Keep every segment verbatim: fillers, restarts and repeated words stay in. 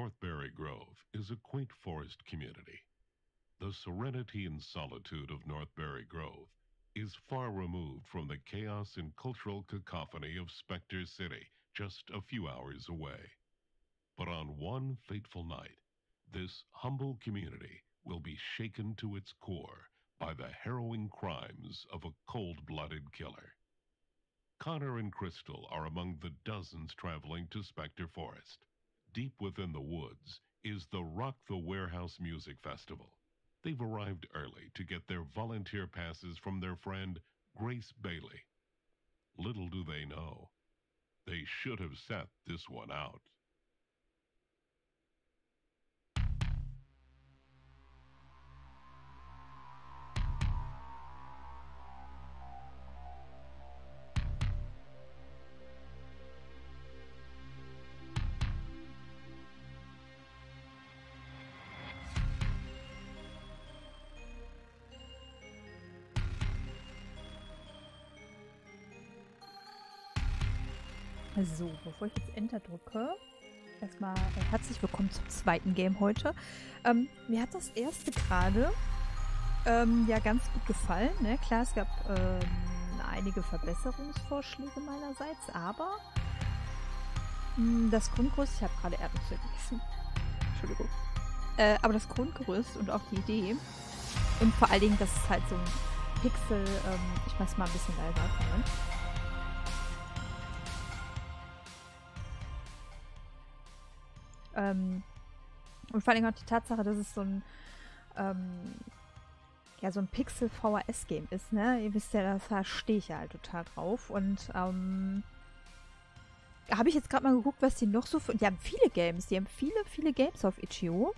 Northbury Grove is a quaint forest community. The serenity and solitude of Northbury Grove is far removed from the chaos and cultural cacophony of Spectre City, just a few hours away. But on one fateful night, this humble community will be shaken to its core by the harrowing crimes of a cold-blooded killer. Connor and Crystal are among the dozens traveling to Spectre Forest. Deep within the woods is the Rock the Warehouse Music Festival. They've arrived early to get their volunteer passes from their friend, Grace Bailey. Little do they know, they should have sat this one out. So, bevor ich jetzt Enter drücke, erstmal herzlich willkommen zum zweiten Game heute. Ähm, mir hat das erste gerade ähm, ja ganz gut gefallen. Ne? Klar, es gab ähm, einige Verbesserungsvorschläge meinerseits, aber mh, das Grundgerüst, ich habe gerade Erdnüsse gegessen, Entschuldigung, äh, aber das Grundgerüst und auch die Idee und vor allen Dingen, dass es halt so ein Pixel, ähm, ich mach's mal ein bisschen leiser, Moment. Ähm, und vor allem auch die Tatsache, dass es so ein, ähm, ja, so ein Pixel-V H S-Game ist, ne? Ihr wisst ja, da stehe ich ja halt total drauf. Und, ähm, habe ich jetzt gerade mal geguckt, was die noch so für... Die haben viele Games. Die haben viele, viele Games auf Itch Punkt i o.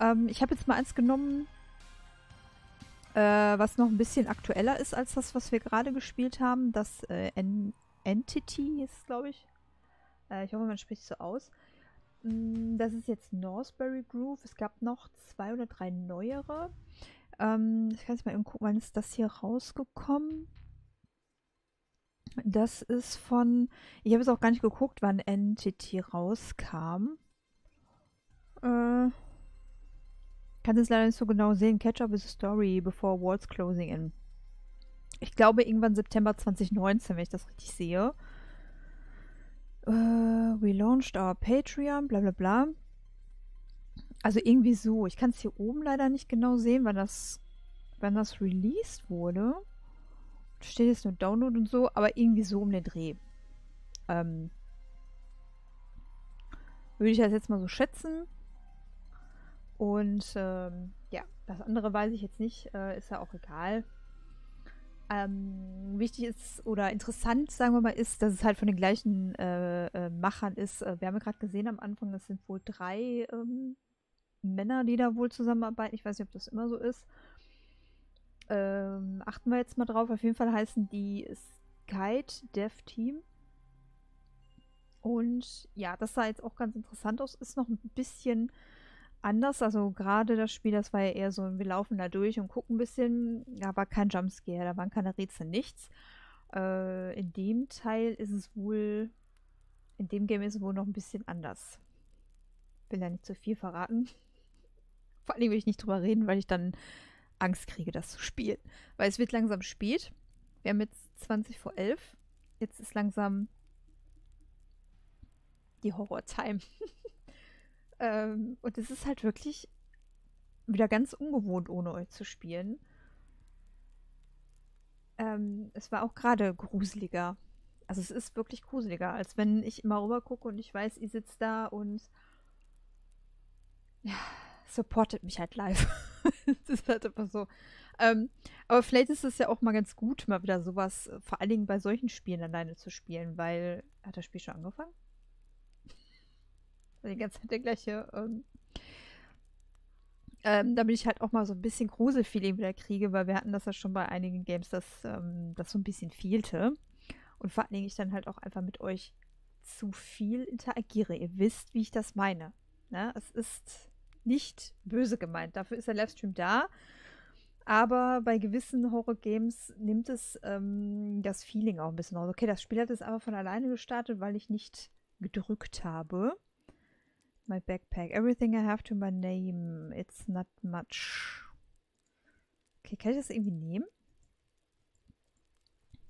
Ähm, ich habe jetzt mal eins genommen, äh, was noch ein bisschen aktueller ist als das, was wir gerade gespielt haben. Das äh, en Entity ist es, glaube ich. Äh, ich hoffe, man spricht es so aus. Das ist jetzt Northbury Grove. Es gab noch zwei oder drei neuere. Ähm, ich kann jetzt mal eben gucken, wann ist das hier rausgekommen? Das ist von... Ich habe es auch gar nicht geguckt, wann Entity rauskam. Äh, kann es leider nicht so genau sehen. Catch Up is a Story Before Walls Closing In. Ich glaube irgendwann September zwanzig neunzehn, wenn ich das richtig sehe. Uh, we launched our Patreon, bla bla bla. Also irgendwie so. Ich kann es hier oben leider nicht genau sehen, wann das, wann das released wurde. Steht jetzt nur Download und so, aber irgendwie so um den Dreh. Ähm, würde ich das jetzt mal so schätzen. Und ähm, ja, das andere weiß ich jetzt nicht. Äh, ist ja auch egal. Ähm, wichtig ist oder interessant, sagen wir mal, ist, dass es halt von den gleichen äh, äh, Machern ist. Wir haben ja gerade gesehen am Anfang, das sind wohl drei ähm, Männer, die da wohl zusammenarbeiten. Ich weiß nicht, ob das immer so ist. Ähm, achten wir jetzt mal drauf. Auf jeden Fall heißen die Scythe Dev Team. Und ja, das sah jetzt auch ganz interessant aus. Ist noch ein bisschen anders. Also gerade das Spiel, das war ja eher so, wir laufen da durch und gucken ein bisschen. Da war kein Jumpscare, da waren keine Rätsel, nichts. Äh, in dem Teil ist es wohl, in dem Game ist es wohl noch ein bisschen anders. Will da nicht zu viel verraten. Vor allem will ich nicht drüber reden, weil ich dann Angst kriege, das zu spielen. Weil es wird langsam spät. Wir haben jetzt zwanzig vor elf. Jetzt ist langsam die Horror-Time. Und es ist halt wirklich wieder ganz ungewohnt, ohne euch zu spielen. Ähm, es war auch gerade gruseliger. Also es ist wirklich gruseliger, als wenn ich immer rüber gucke und ich weiß, ihr sitzt da und ja, supportet mich halt live. Das ist halt einfach so. Ähm, aber vielleicht ist es ja auch mal ganz gut, mal wieder sowas, vor allen Dingen bei solchen Spielen alleine zu spielen, weil... Hat das Spiel schon angefangen? Die ganze Zeit der gleiche. Ähm, ähm, damit ich halt auch mal so ein bisschen Gruselfeeling wieder kriege, weil wir hatten das ja schon bei einigen Games, dass ähm, das so ein bisschen fehlte. Und vor allen Dingen ich dann halt auch einfach mit euch zu viel interagiere. Ihr wisst, wie ich das meine. Ne? Es ist nicht böse gemeint. Dafür ist der Livestream da. Aber bei gewissen Horror-Games nimmt es ähm, das Feeling auch ein bisschen raus. Okay, das Spiel hat jetzt aber von alleine gestartet, weil ich nicht gedrückt habe. my backpack. Everything I have to my name. It's not much. Okay, kann ich das irgendwie nehmen?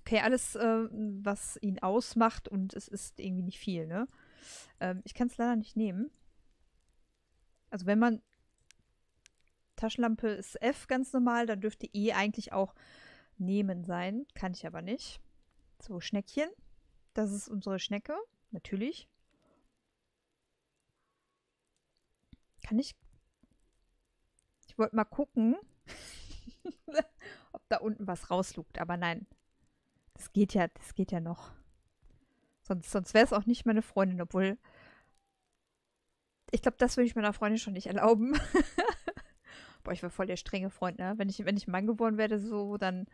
Okay, alles, äh, was ihn ausmacht und es ist irgendwie nicht viel, ne? Ähm, ich kann es leider nicht nehmen. Also wenn man... Taschenlampe ist F ganz normal, dann dürfte E eigentlich auch nehmen sein. Kann ich aber nicht. So, Schneckchen. Das ist unsere Schnecke. Natürlich. Kann ich... Ich wollte mal gucken, ob da unten was rauslugt. Aber nein. Das geht ja, das geht ja noch. Sonst, sonst wäre es auch nicht meine Freundin, obwohl... Ich glaube, das würde ich meiner Freundin schon nicht erlauben. Boah, ich war voll der strenge Freund, ne? Wenn ich, wenn ich Mann geworden werde, so, dann,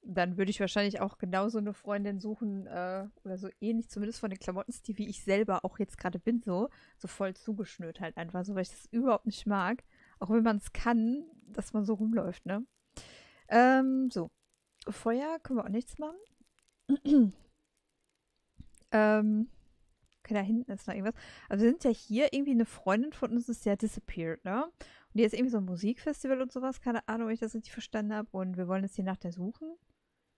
dann würde ich wahrscheinlich auch genauso eine Freundin suchen, äh, oder so ähnlich, zumindest von den Klamottenstil, wie ich selber auch jetzt gerade bin, so, so voll zugeschnürt halt einfach, so, weil ich das überhaupt nicht mag. Auch wenn man es kann, dass man so rumläuft, ne? Ähm, so. Feuer können wir auch nichts machen. ähm, okay, da hinten ist noch irgendwas. Also wir sind ja hier irgendwie, eine Freundin von uns ist ja disappeared, ne? Und hier ist irgendwie so ein Musikfestival und sowas. Keine Ahnung, ob ich das richtig verstanden habe. Und wir wollen jetzt hier nach der suchen.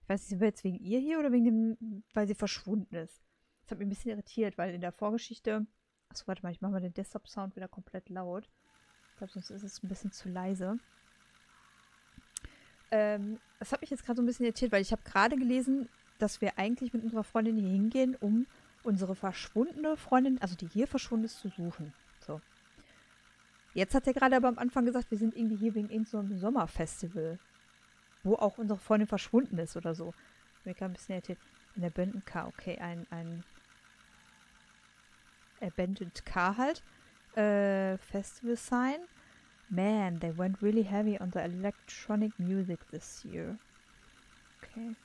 Ich weiß nicht, sind wir jetzt wegen ihr hier oder wegen dem, weil sie verschwunden ist? Das hat mich ein bisschen irritiert, weil in der Vorgeschichte... Achso, warte mal, ich mache mal den Desktop-Sound wieder komplett laut. Ich glaube, sonst ist es ein bisschen zu leise. Ähm, das hat mich jetzt gerade so ein bisschen irritiert, weil ich habe gerade gelesen, dass wir eigentlich mit unserer Freundin hier hingehen, um unsere verschwundene Freundin, also die hier verschwunden ist, zu suchen. So. Jetzt hat er gerade aber am Anfang gesagt, wir sind irgendwie hier wegen irgendeinem Sommerfestival, wo auch unsere Freundin verschwunden ist oder so. Mir kam ein bisschen irritiert. Ein Abandoned Car, okay, ein, ein Abandoned Car halt. Äh, Festival Sign. Man, they went really heavy on the electronic music this year. Okay.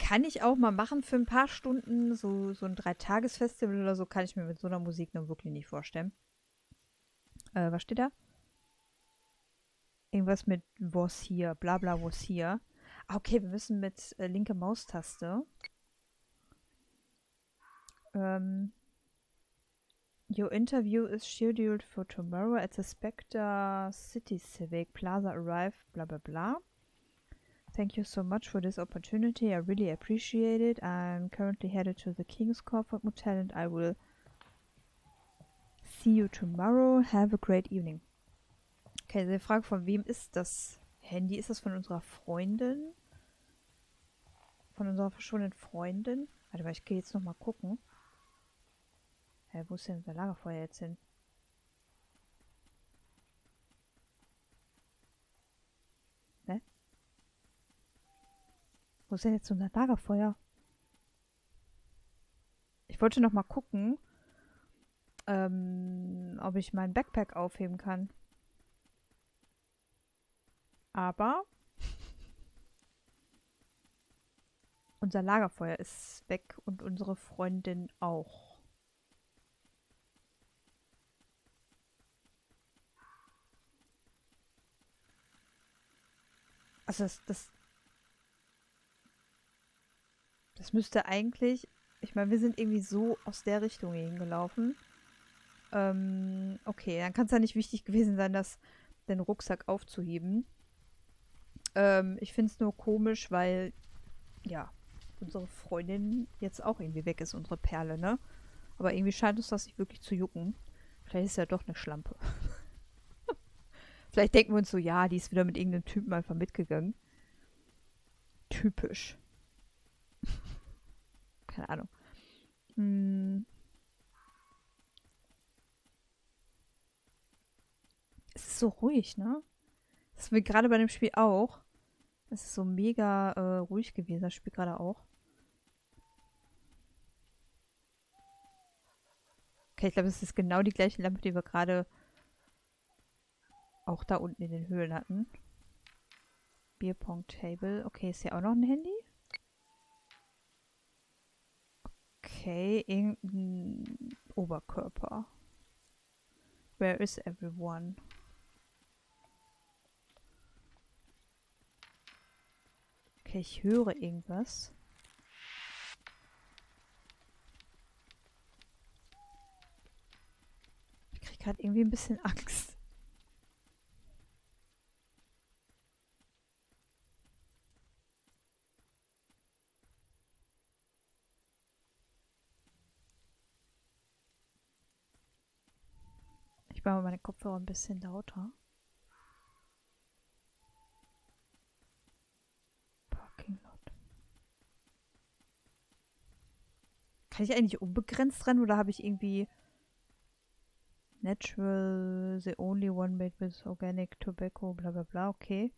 Kann ich auch mal machen für ein paar Stunden. So, so ein Dreitagesfestival oder so kann ich mir mit so einer Musik nun wirklich nicht vorstellen. Äh, was steht da? Irgendwas mit was hier, bla bla was hier. Ah, okay, wir müssen mit äh, linke Maustaste. Ähm... Your interview is scheduled for tomorrow at the Spectre City Civic Plaza. Arrive, bla bla bla. Thank you so much for this opportunity. I really appreciate it. I'm currently headed to the King's Corporate Motel and I will see you tomorrow. Have a great evening. Okay, die Frage, von wem ist das Handy? Ist das von unserer Freundin? Von unserer verschwundenen Freundin? Warte mal, ich gehe jetzt nochmal gucken. Hey, wo ist denn unser Lagerfeuer jetzt hin? Ne? Wo ist denn jetzt unser Lagerfeuer? Ich wollte noch mal gucken, ähm, ob ich meinen Backpack aufheben kann. Aber unser Lagerfeuer ist weg und unsere Freundin auch. Also das, das, das müsste eigentlich, ich meine, wir sind irgendwie so aus der Richtung hingelaufen. Ähm, okay, dann kann es ja nicht wichtig gewesen sein, das, den Rucksack aufzuheben. Ähm, ich finde es nur komisch, weil, ja, unsere Freundin jetzt auch irgendwie weg ist, unsere Perle, ne? Aber irgendwie scheint uns das nicht wirklich zu jucken. Vielleicht ist ja doch eine Schlampe. Vielleicht denken wir uns so, ja, die ist wieder mit irgendeinem Typen einfach mitgegangen. Typisch. Keine Ahnung. Hm. Es ist so ruhig, ne? Das ist mir gerade bei dem Spiel auch. Es ist so mega äh, ruhig gewesen, das Spiel gerade auch. Okay, ich glaube, es ist genau die gleiche Lampe, die wir gerade... auch da unten in den Höhlen hatten. Bierpong-Table. Okay, ist hier auch noch ein Handy? Okay, irgendein Oberkörper. Where is everyone? Okay, ich höre irgendwas. gerade irgendwie ein bisschen Angst. Ich mache mal meine Kopfhörer ein bisschen lauter. Parking Lot. Kann ich eigentlich unbegrenzt rennen oder habe ich irgendwie Natural, the only one made with organic tobacco, bla bla bla, okay.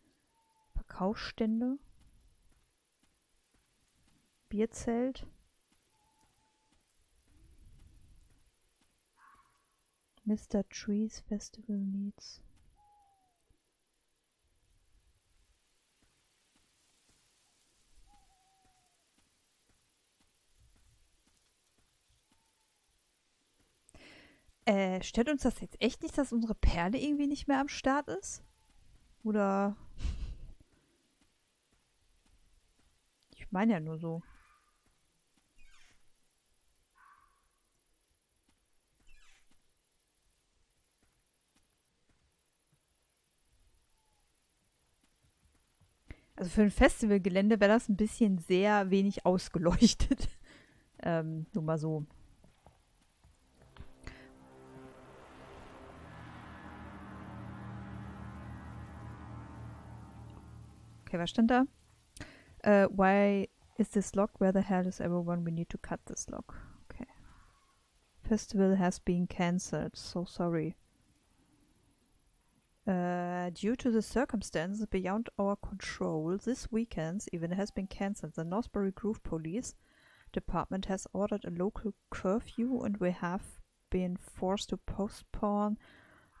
Verkaufsstände. Bierzelt. Mister Trees Festival needs. Äh, stört uns das jetzt echt nicht, dass unsere Perle irgendwie nicht mehr am Start ist? Oder? Ich meine ja nur so. Also für ein Festivalgelände wäre das ein bisschen sehr wenig ausgeleuchtet. ähm, nur mal so. Okay, was stand da? Uh, why is this lock? Where the hell is everyone? We need to cut this lock. Okay. Festival has been cancelled. So sorry. Uh, due to the circumstances beyond our control, this weekend's event has been cancelled. The Northbury Grove Police Department has ordered a local curfew and we have been forced to postpone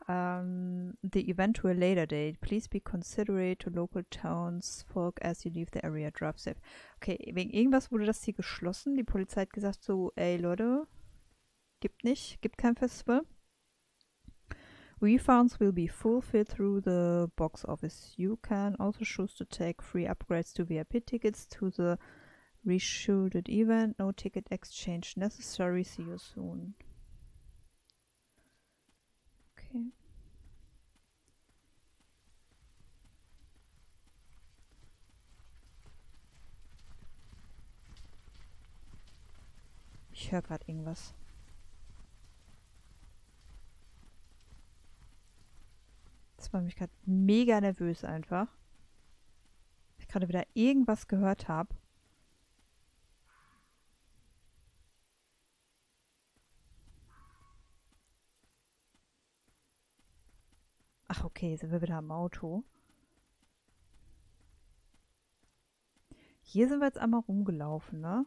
um, the event to a later date. Please be considerate to local townsfolk as you leave the area. Drive safe. Okay, wegen irgendwas wurde das hier geschlossen. Die Polizei hat gesagt so, ey Leute, gibt nicht, gibt kein Festival. Refunds will be fulfilled through the box office. You can also choose to take free upgrades to V I P tickets to the reshooted event. No ticket exchange necessary. See you soon. Okay. Ich höre gerade irgendwas. Das macht mich gerade mega nervös einfach. Ich gerade wieder irgendwas gehört habe. Ach okay, sind wir wieder am Auto. Hier sind wir jetzt einmal rumgelaufen, ne?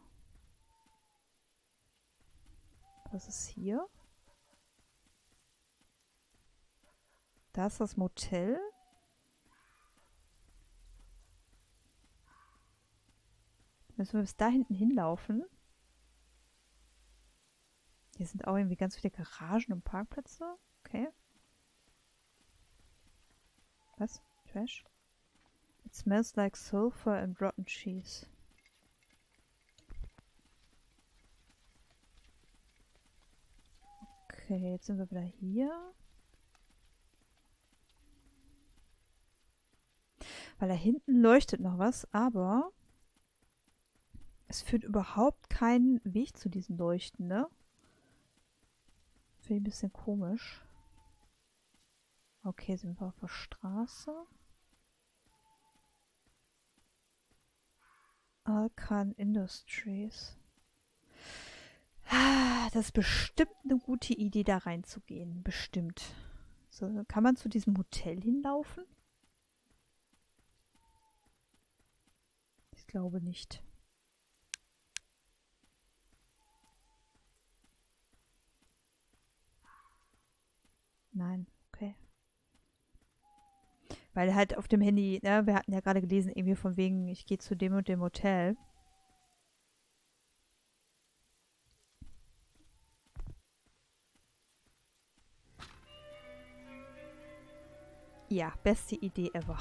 Was ist hier? Da ist das Motel. Müssen wir bis da hinten hinlaufen. Hier sind auch irgendwie ganz viele Garagen und Parkplätze. Okay. Was? Trash? It smells like sulfur and rotten cheese. Okay, jetzt sind wir wieder hier. Weil da hinten leuchtet noch was, aber es führt überhaupt keinen Weg zu diesen Leuchten, ne? Finde ich ein bisschen komisch. Okay, sind wir auf der Straße. Alcan Industries. Das ist bestimmt eine gute Idee, da reinzugehen. Bestimmt. So, kann man zu diesem Hotel hinlaufen? Ich glaube nicht. Nein, okay. Weil halt auf dem Handy, ne, wir hatten ja gerade gelesen, irgendwie von wegen, ich gehe zu dem und dem Hotel. Ja, beste Idee ever.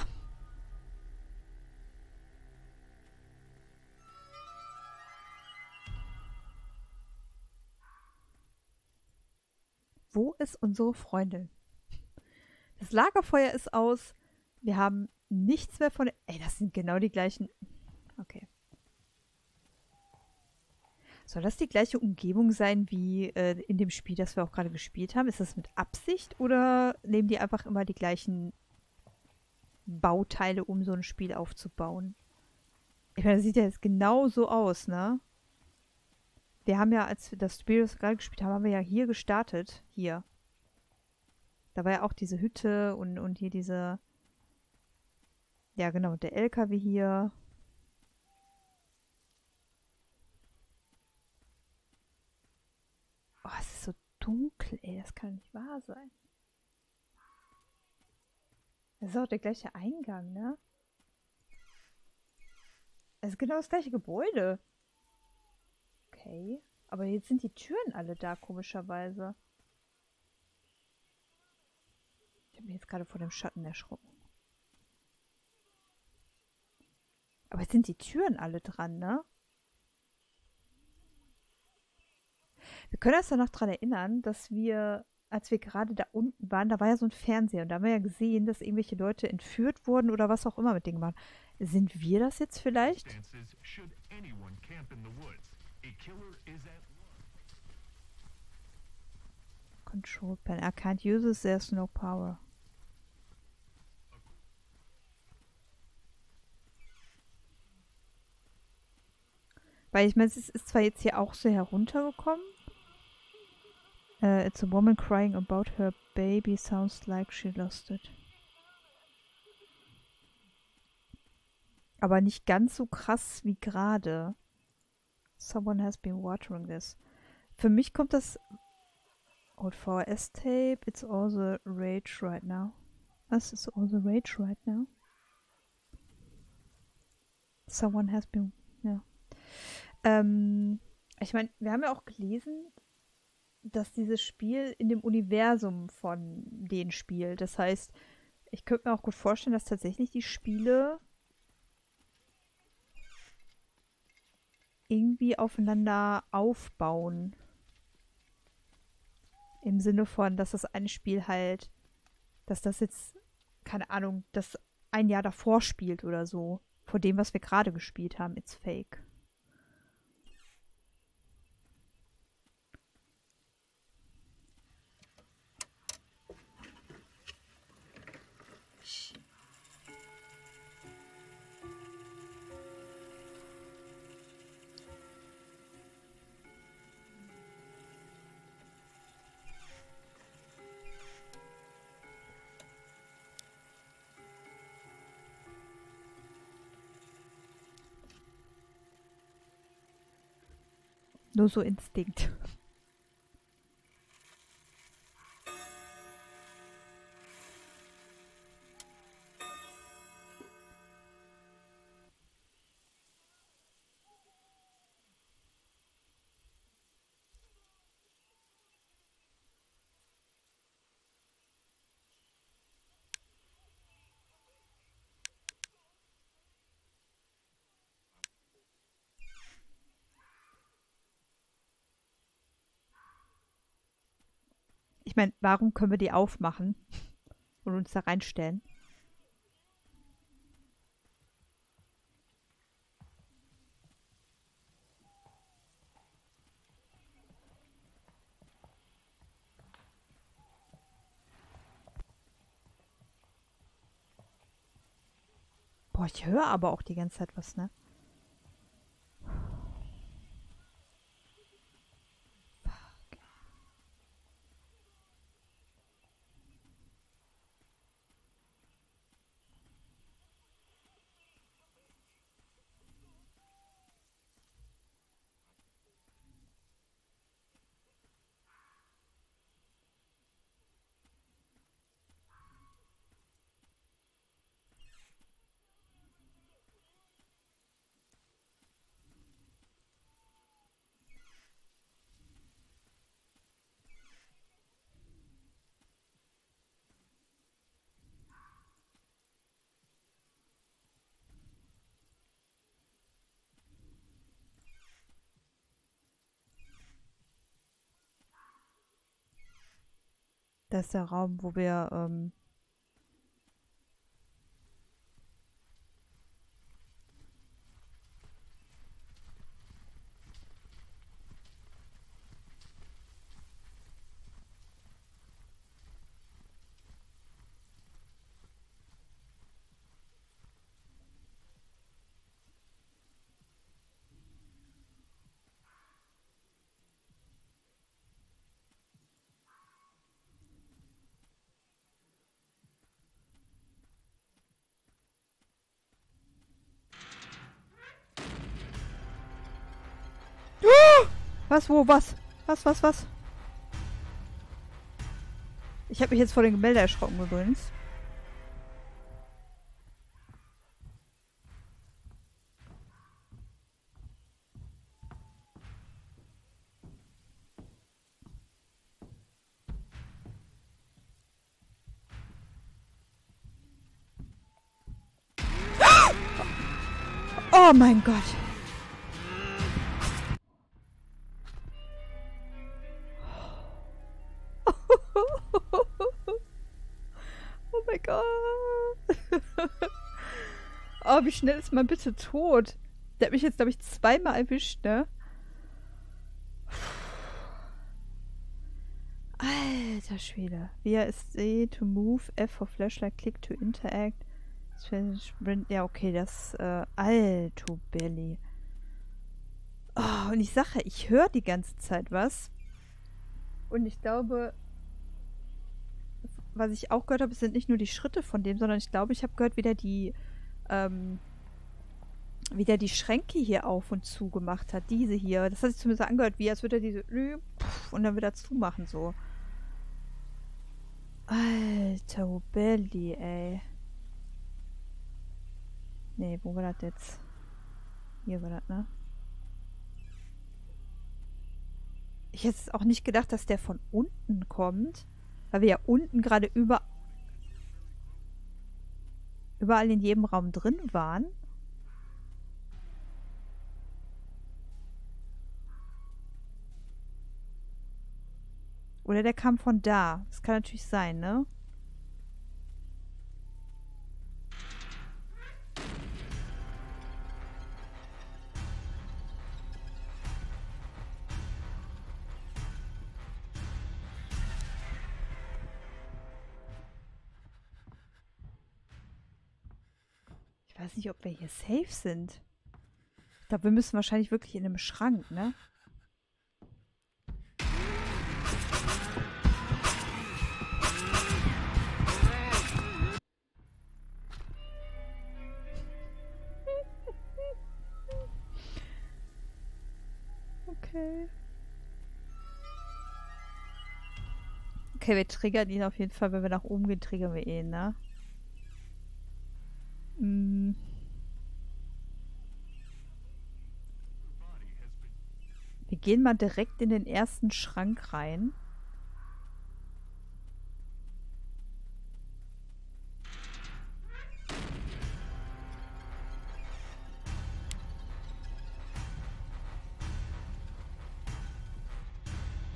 ist unsere Freundin. Das Lagerfeuer ist aus. Wir haben nichts mehr von... Ey, das sind genau die gleichen... Okay. Soll das die gleiche Umgebung sein wie äh, in dem Spiel, das wir auch gerade gespielt haben? Ist das mit Absicht oder nehmen die einfach immer die gleichen Bauteile, um so ein Spiel aufzubauen? Ich meine, das sieht ja jetzt genau so aus, ne? Wir haben ja, als wir das Spiel, das wir gerade gespielt haben, haben wir ja hier gestartet. Hier. Da war ja auch diese Hütte und, und hier diese... Ja, genau, der L K W hier. Oh, es ist so dunkel, ey. Das kann nicht wahr sein. Das ist auch der gleiche Eingang, ne? Es ist genau das gleiche Gebäude. Okay. Aber jetzt sind die Türen alle da, komischerweise. Ich habe mich jetzt gerade vor dem Schatten erschrocken. Aber jetzt sind die Türen alle dran, ne? Wir können uns da noch dran erinnern, dass wir, als wir gerade da unten waren, da war ja so ein Fernseher und da haben wir ja gesehen, dass irgendwelche Leute entführt wurden oder was auch immer mit denen waren. Sind wir das jetzt vielleicht? Control Panel. I can't use it, there's no power. Weil ich meine, es ist zwar jetzt hier auch so heruntergekommen. Uh, it's a woman crying about her baby. Sounds like she lost it. Aber nicht ganz so krass wie gerade. Someone has been watering this. Für mich kommt das... Old V H S-Tape. It's all the rage right now. Was ist all the rage right now? Someone has been... Ja. Ähm, ich meine, wir haben ja auch gelesen, dass dieses Spiel in dem Universum von denen spielt. Das heißt, ich könnte mir auch gut vorstellen, dass tatsächlich die Spiele irgendwie aufeinander aufbauen. Im Sinne von, dass das ein Spiel halt, dass das jetzt, keine Ahnung, das ein Jahr davor spielt oder so. Vor dem, was wir gerade gespielt haben. It's fake. Nur so Instinkt. Ich meine, warum können wir die aufmachen und uns da reinstellen? Boah, ich höre aber auch die ganze Zeit was, ne? Das ist der Raum, wo wir ähm, Was, wo, was? Was, was, was? Ich habe mich jetzt vor den Gemälden erschrocken übrigens. Oh mein Gott. Oh, wie schnell ist man bitte tot? Der hat mich jetzt, glaube ich, zweimal erwischt, ne? Alter Schwede. Via ist C to move, F for flashlight, click to interact. Sprint. Ja, okay, das äh, Alto Belly. Oh, und ich sage, ich höre die ganze Zeit was. Und ich glaube... Was ich auch gehört habe, es sind nicht nur die Schritte von dem, sondern ich glaube, ich habe gehört, wie der die, ähm, wie der die Schränke hier auf und zu gemacht hat. Diese hier. Das hat sich zumindest angehört, wie als würde er diese und dann wieder zumachen, so. Alter Belly, ey. Nee, wo war das jetzt? Hier war das, ne? Ich hätte auch nicht gedacht, dass der von unten kommt. Weil wir ja unten gerade über überall in jedem Raum drin waren. Oder der kam von da. Das kann natürlich sein, ne? Ich weiß nicht, ob wir hier safe sind. Ich glaube, wir müssen wahrscheinlich wirklich in einem Schrank, ne? Okay. Okay, wir triggern ihn auf jeden Fall. Wenn wir nach oben gehen, triggern wir ihn, ne? Wir gehen mal direkt in den ersten Schrank rein.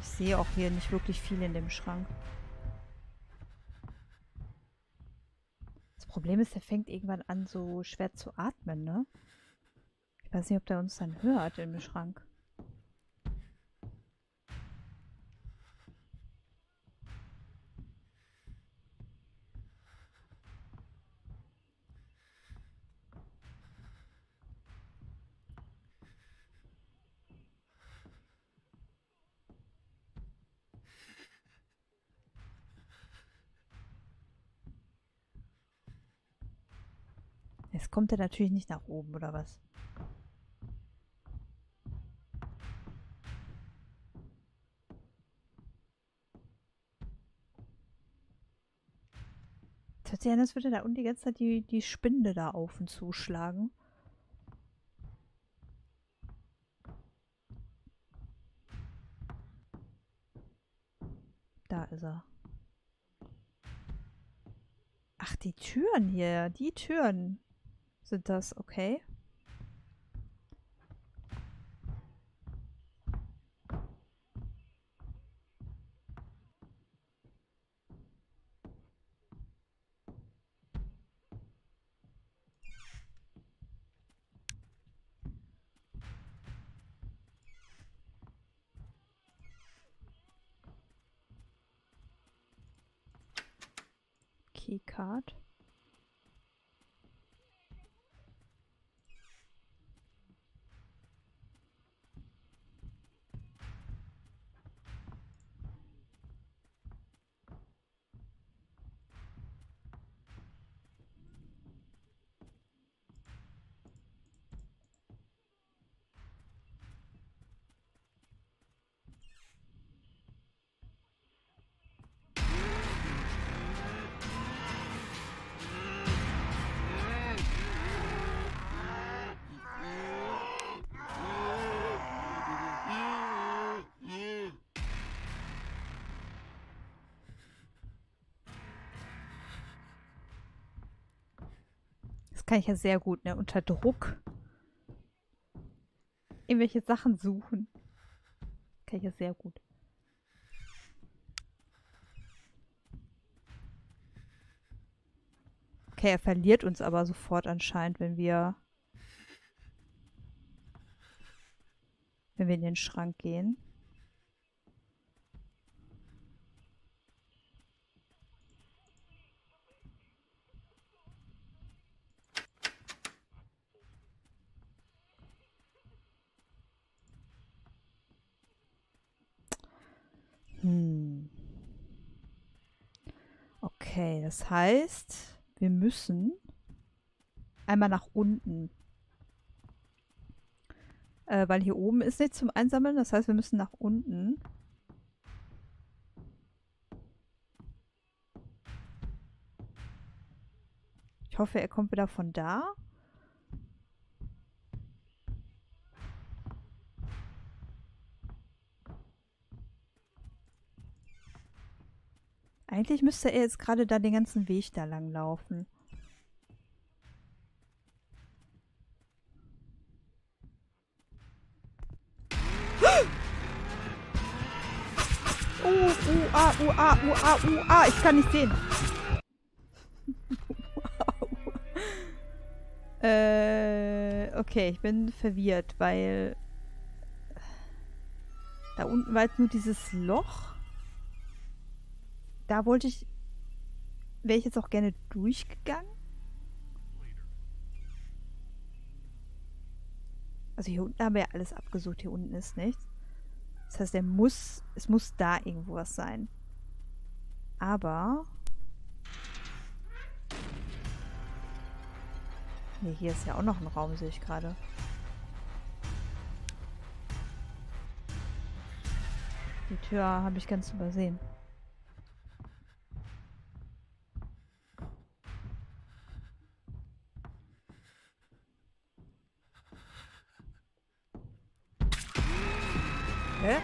Ich sehe auch hier nicht wirklich viel in dem Schrank. Das Problem ist, der fängt irgendwann an, so schwer zu atmen, ne? Ich weiß nicht, ob der uns dann hört im Schrank. Jetzt kommt er natürlich nicht nach oben, oder was? Das hört sich an, als würde da unten die ganze Zeit die, die Spinde da auf und zuschlagen. Da ist er. Ach, die Türen hier. Die Türen. Sind das okay? Keycard. Kann ich ja sehr gut, ne, unter Druck irgendwelche Sachen suchen. Kann ich ja sehr gut. Okay, er verliert uns aber sofort anscheinend, wenn wir wenn wir in den Schrank gehen. Okay, das heißt, wir müssen einmal nach unten. Äh, weil hier oben ist nichts zum Einsammeln, das heißt, wir müssen nach unten. Ich hoffe, er kommt wieder von da. Eigentlich müsste er jetzt gerade da den ganzen Weg da lang laufen. Oh, uh, ah, uh, ah, uh, ah, uh, ah, ich kann nicht sehen. äh, okay, ich bin verwirrt, weil da unten war jetzt nur dieses Loch. Da wollte ich... Wäre ich jetzt auch gerne durchgegangen? Also hier unten haben wir ja alles abgesucht. Hier unten ist nichts. Das heißt, er muss... Es muss da irgendwo was sein. Aber... Ne, hier ist ja auch noch ein Raum, sehe ich gerade. Die Tür habe ich ganz übersehen. Hä?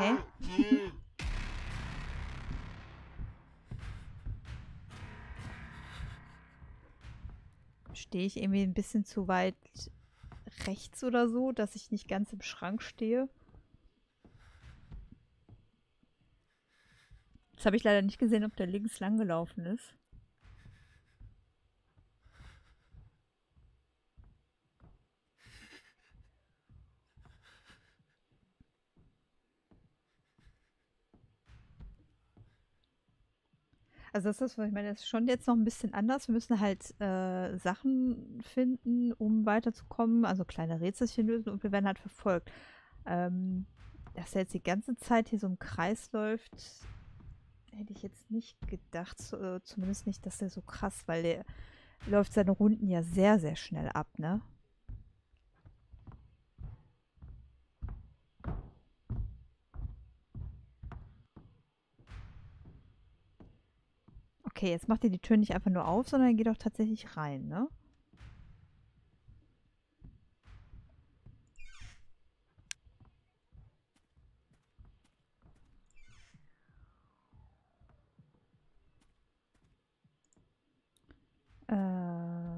Hä? Stehe ich irgendwie ein bisschen zu weit rechts oder so, dass ich nicht ganz im Schrank stehe? Jetzt habe ich leider nicht gesehen, ob der links lang gelaufen ist. Also das ist, was ich meine, das ist schon jetzt noch ein bisschen anders. Wir müssen halt äh, Sachen finden, um weiterzukommen. Also kleine Rätselchen lösen und wir werden halt verfolgt. Ähm, dass er jetzt die ganze Zeit hier so im Kreis läuft... Hätte ich jetzt nicht gedacht, zumindest nicht, dass der so krass, weil der läuft seine Runden ja sehr, sehr schnell ab, ne? Okay, jetzt macht ihr die Tür nicht einfach nur auf, sondern geht auch tatsächlich rein, ne?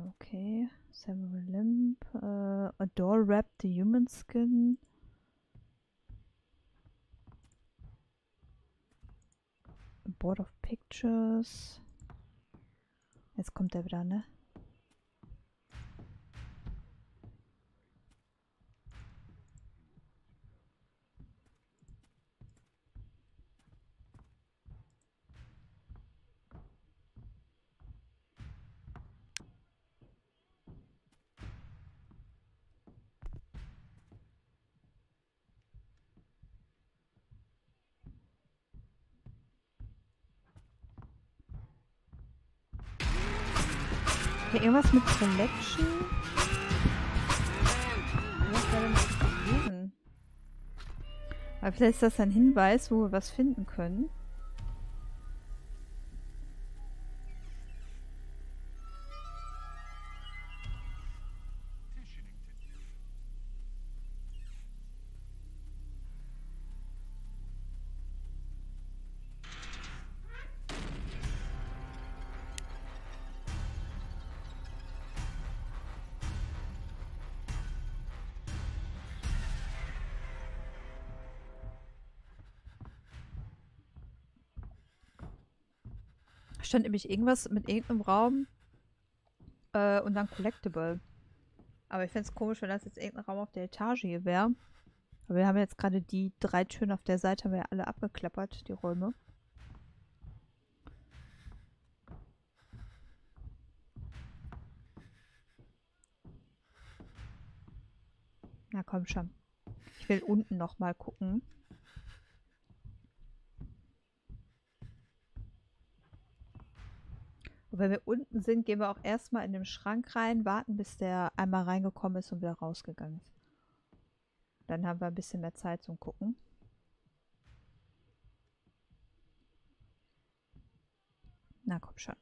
Okay, several limb, uh, a doll wrapped the human skin. A board of pictures. Jetzt kommt er wieder, ne? Ja, irgendwas mit Selection? Was war denn das gewesen? Aber vielleicht ist das ein Hinweis, wo wir was finden können. Stand nämlich irgendwas mit irgendeinem Raum äh, und dann Collectible. Aber ich fände es komisch, wenn das jetzt irgendein Raum auf der Etage hier wäre. Aber wir haben jetzt gerade die drei Türen auf der Seite, haben wir ja alle abgeklappert, die Räume. Na komm schon. Ich will unten nochmal gucken. Und wenn wir unten sind, gehen wir auch erstmal in den Schrank rein, warten, bis der einmal reingekommen ist und wieder rausgegangen ist. Dann haben wir ein bisschen mehr Zeit zum Gucken. Na komm schon.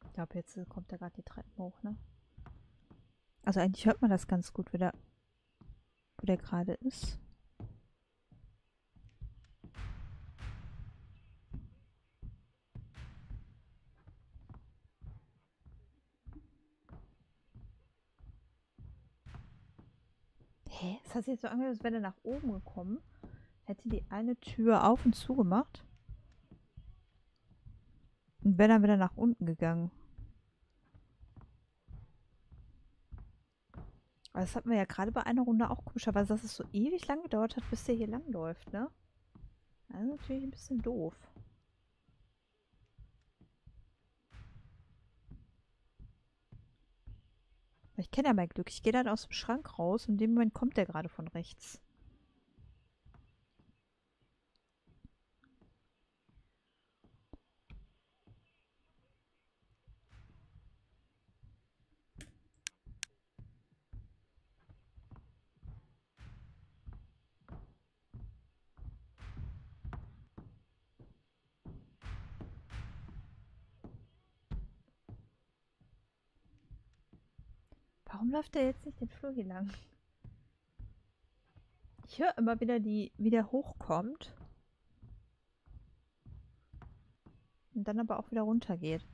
Ich glaube, jetzt kommt da gerade die Treppen hoch, ne? Also eigentlich hört man das ganz gut, wie der, wie der gerade ist. Hä? Ist das jetzt so angehört, als wäre der nach oben gekommen? Hätte die eine Tür auf und zu gemacht? Und wäre dann wieder nach unten gegangen. Das hatten wir ja gerade bei einer Runde auch komischerweise, dass es so ewig lang gedauert hat, bis der hier lang läuft, ne? Das ist natürlich ein bisschen doof. Ich kenne ja mein Glück. Ich gehe dann aus dem Schrank raus und in dem Moment kommt der gerade von rechts. Warum läuft der jetzt nicht den Flur hier lang? Ich höre immer wieder, die, wie der hochkommt. Und dann aber auch wieder runter geht.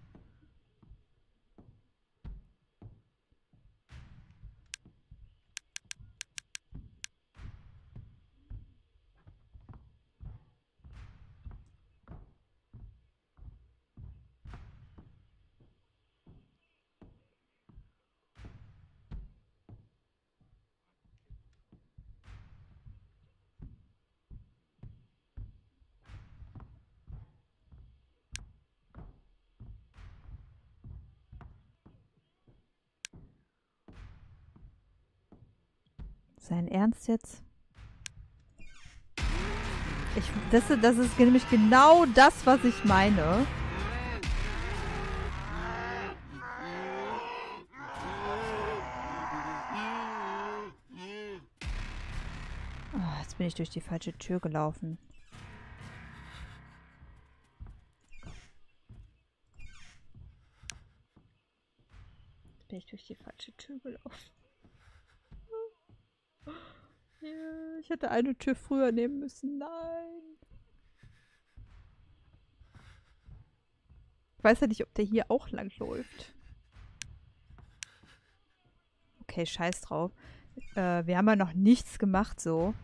Sein Ernst jetzt? Ich, das, das ist nämlich genau das, was ich meine. Oh, jetzt bin ich durch die falsche Tür gelaufen. Jetzt bin ich durch die falsche Tür gelaufen. Ich hätte eine Tür früher nehmen müssen. Nein. Ich weiß ja nicht, ob der hier auch lang läuft. Okay, scheiß drauf. Äh, wir haben ja noch nichts gemacht so.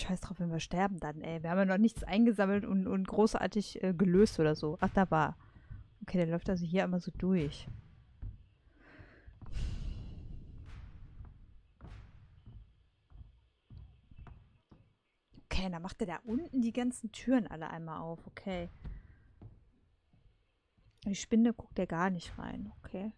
Scheiß drauf, wenn wir sterben dann, ey. Wir haben ja noch nichts eingesammelt und, und großartig äh, gelöst oder so. Ach, da war. Okay, der läuft also hier einmal so durch. Okay, dann macht er da unten die ganzen Türen alle einmal auf. Okay. Die Spinne guckt er gar nicht rein. Okay.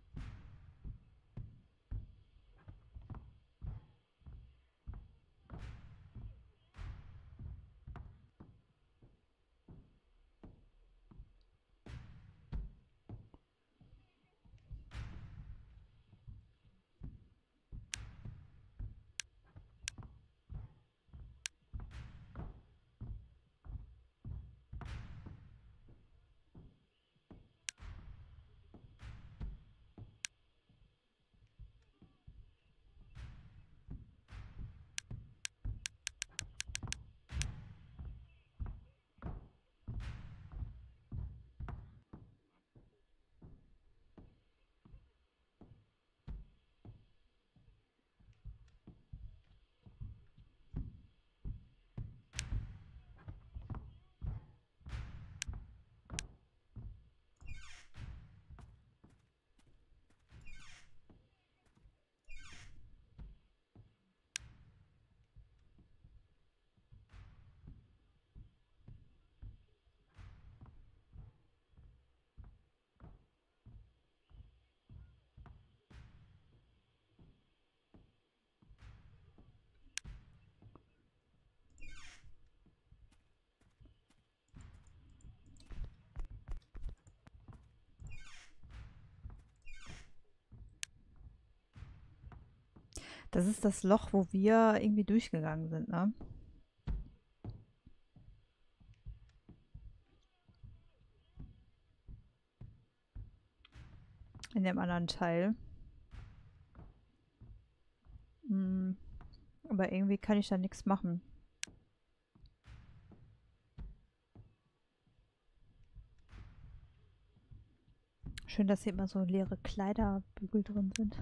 Das ist das Loch, wo wir irgendwie durchgegangen sind, ne? In dem anderen Teil. Hm. Aber irgendwie kann ich da nichts machen. Schön, dass hier immer so leere Kleiderbügel drin sind.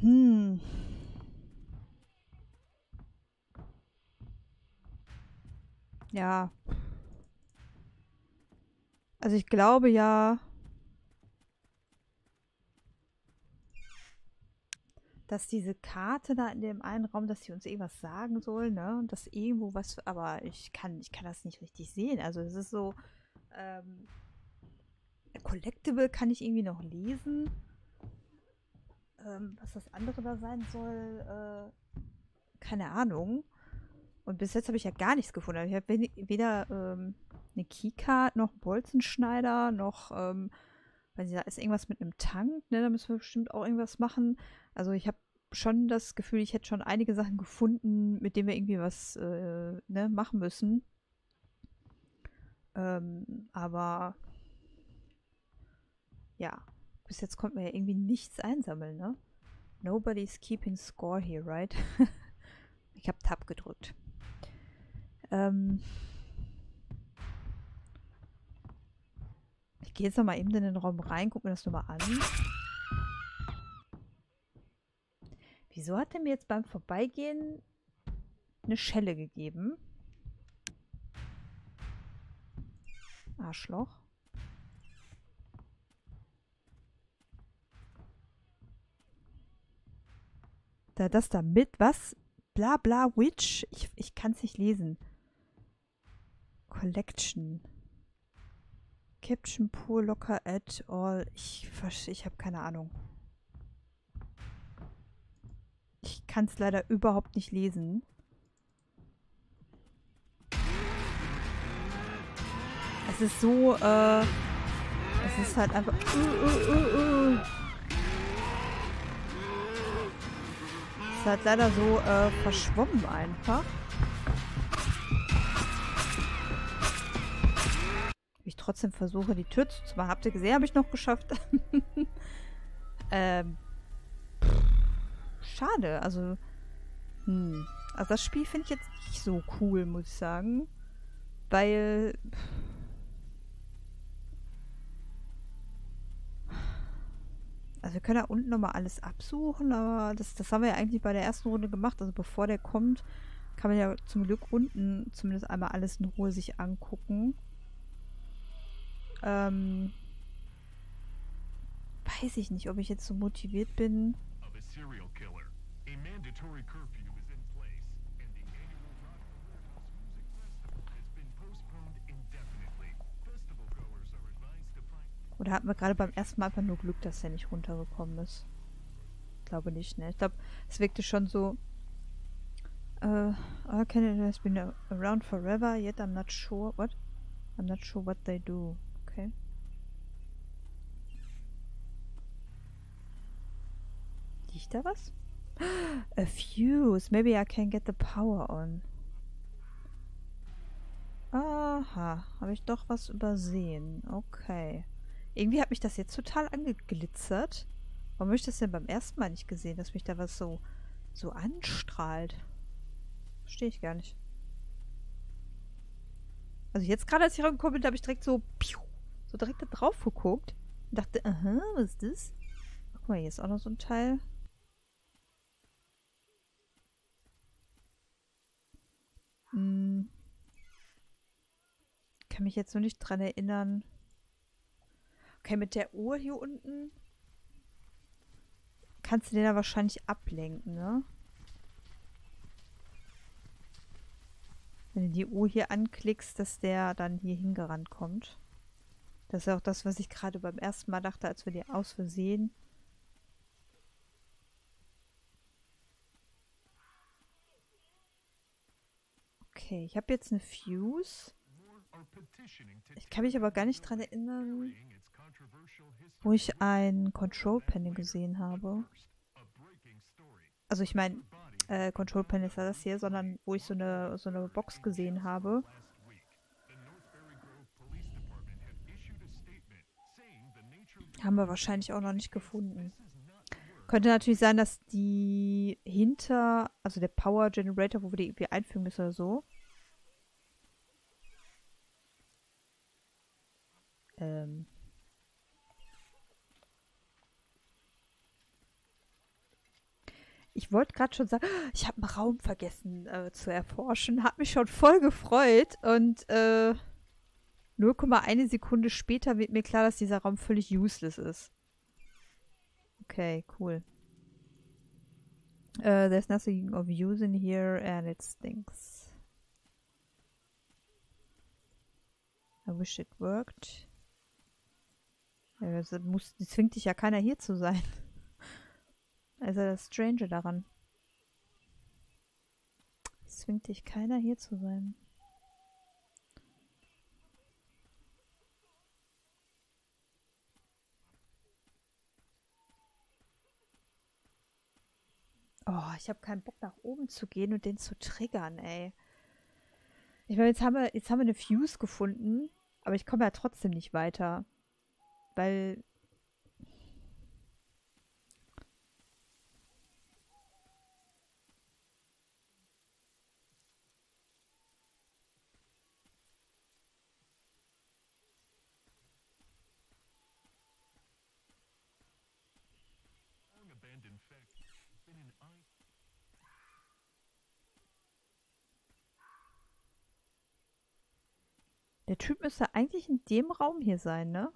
Hm. Ja. Also ich glaube ja, dass diese Karte da in dem einen Raum, dass sie uns eh was sagen soll, ne? Und dass irgendwo was, aber ich kann, ich kann das nicht richtig sehen. Also es ist so, ähm, Collectible kann ich irgendwie noch lesen. Was das andere da sein soll, äh, keine Ahnung. Und bis jetzt habe ich ja gar nichts gefunden. Ich habe weder ähm, eine Keycard, noch einen Bolzenschneider, noch, ähm, weiß ich, da ist irgendwas mit einem Tank, ne? Da müssen wir bestimmt auch irgendwas machen. Also ich habe schon das Gefühl, ich hätte schon einige Sachen gefunden, mit denen wir irgendwie was äh, ne, machen müssen. Ähm, aber ja. Bis jetzt konnten wir ja irgendwie nichts einsammeln, ne? Nobody's keeping score here, right? Ich habe Tab gedrückt. Ähm ich gehe jetzt nochmal eben in den Raum rein, guck mir das nochmal an. Wieso hat er mir jetzt beim Vorbeigehen eine Schelle gegeben? Arschloch. Da, das da mit, was? Bla bla Witch? Ich, ich kann es nicht lesen. Collection. Caption Pool Locker at all. Ich, ich habe keine Ahnung. Ich kann es leider überhaupt nicht lesen. Es ist so, äh... Es ist halt einfach... Uh, uh, uh, uh. Ist halt leider so äh, verschwommen einfach. Ich trotzdem versuche, die Tür zu machen. Habt ihr gesehen, habe ich noch geschafft. ähm, pff, schade, also... Hm. Also das Spiel finde ich jetzt nicht so cool, muss ich sagen. Weil... Also wir können da unten nochmal alles absuchen, aber das, das haben wir ja eigentlich bei der ersten Runde gemacht. Also bevor der kommt, kann man ja zum Glück unten zumindest einmal alles in Ruhe sich angucken. Ähm... Weiß ich nicht, ob ich jetzt so motiviert bin. Oder hatten wir gerade beim ersten Mal einfach nur Glück, dass er nicht runtergekommen ist? Ich glaube nicht, ne? Ich glaube, es wirkte schon so... Uh, Canada has been around forever, yet I'm not sure... What? I'm not sure what they do. Okay. Liegt da was? A fuse! Maybe I can get the power on. Aha. Habe ich doch was übersehen. Okay. Irgendwie hat mich das jetzt total angeglitzert. Warum habe ich das denn beim ersten Mal nicht gesehen, dass mich da was so, so anstrahlt? Verstehe ich gar nicht. Also jetzt gerade, als ich reingekommen bin, habe ich direkt so, so direkt da drauf geguckt. Und dachte, aha, was ist das? Guck mal, hier ist auch noch so ein Teil. Hm. Kann mich jetzt nur nicht dran erinnern. Okay, mit der Uhr hier unten kannst du den da wahrscheinlich ablenken, ne? Wenn du die Uhr hier anklickst, dass der dann hier hingerannt kommt. Das ist ja auch das, was ich gerade beim ersten Mal dachte, als wir die aus Versehen... Okay, ich habe jetzt eine Fuse. Ich kann mich aber gar nicht dran erinnern, wo ich ein Control Panel gesehen habe. Also ich meine, äh, Control Panel ist ja das hier, sondern wo ich so eine, so eine Box gesehen habe. Haben wir wahrscheinlich auch noch nicht gefunden. Könnte natürlich sein, dass die hinter, also der Power Generator, wo wir die irgendwie einfügen müssen oder so. Ähm. Ich wollte gerade schon sagen, ich habe einen Raum vergessen äh, zu erforschen. Hat mich schon voll gefreut. Und äh, null Komma eins Sekunde später wird mir klar, dass dieser Raum völlig useless ist. Okay, cool. Uh, there's nothing of use in here and it stinks. I wish it worked. Also muss, zwingt dich ja keiner hier zu sein. Also das Strange daran. Es zwingt dich keiner hier zu sein. Oh, ich habe keinen Bock nach oben zu gehen und den zu triggern, ey. Ich meine, jetzt haben wir, jetzt haben wir eine Fuse gefunden, aber ich komme ja trotzdem nicht weiter. Weil... Der Typ müsste eigentlich in dem Raum hier sein, ne?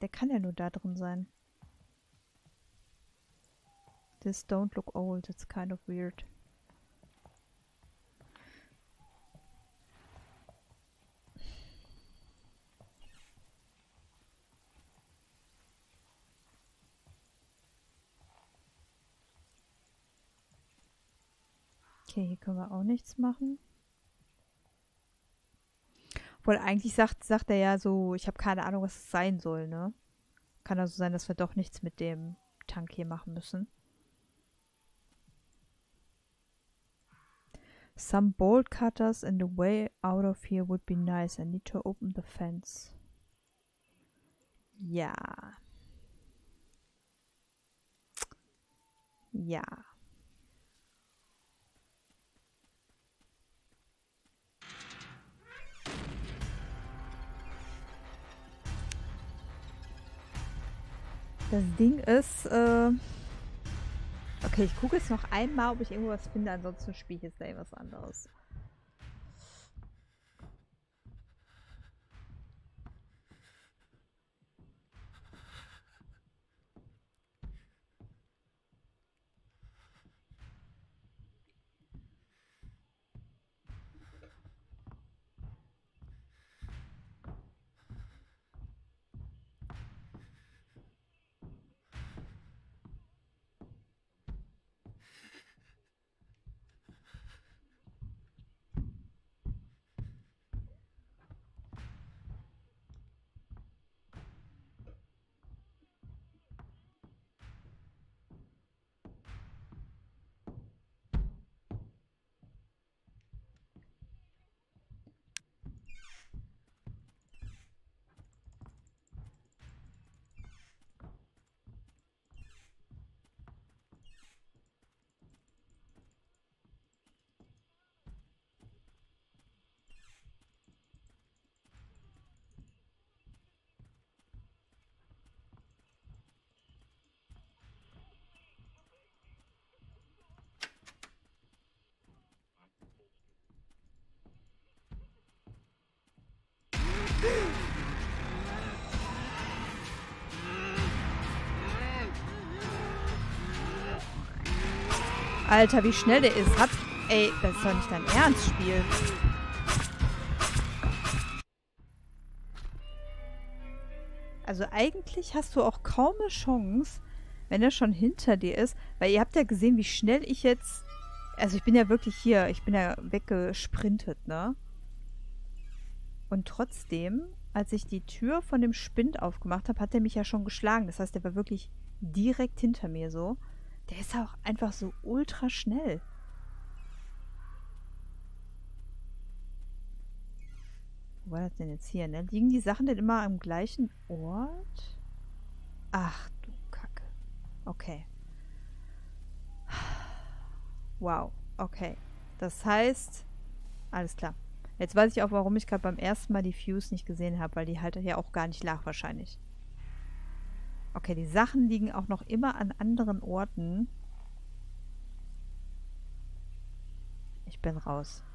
Der kann ja nur da drin sein. This don't look old, it's kind of weird. Okay, hier können wir auch nichts machen. Obwohl eigentlich sagt, sagt er ja so, ich habe keine Ahnung, was es sein soll, ne? Kann also sein, dass wir doch nichts mit dem Tank hier machen müssen. Some bolt cutters and the way out of here would be nice. I need to open the fence. Ja. Ja. Das Ding ist, äh okay, ich gucke jetzt noch einmal, ob ich irgendwas finde, ansonsten spiele ich jetzt gleich was anderes. Alter, wie schnell der ist. Hat, ey, das ist doch nicht dein Ernstspiel. Also eigentlich hast du auch kaum eine Chance, wenn er schon hinter dir ist. Weil ihr habt ja gesehen, wie schnell ich jetzt... Also ich bin ja wirklich hier. Ich bin ja weggesprintet, ne? Und trotzdem, als ich die Tür von dem Spind aufgemacht habe, hat er mich ja schon geschlagen. Das heißt, der war wirklich direkt hinter mir so. Der ist auch einfach so ultra schnell. Wo war das denn jetzt hier, ne? Liegen die Sachen denn immer am gleichen Ort? Ach du Kacke. Okay. Wow. Okay. Das heißt... Alles klar. Jetzt weiß ich auch, warum ich gerade beim ersten Mal die Fuse nicht gesehen habe, weil die halt ja auch gar nicht lag wahrscheinlich. Okay, die Sachen liegen auch noch immer an anderen Orten. Ich bin raus.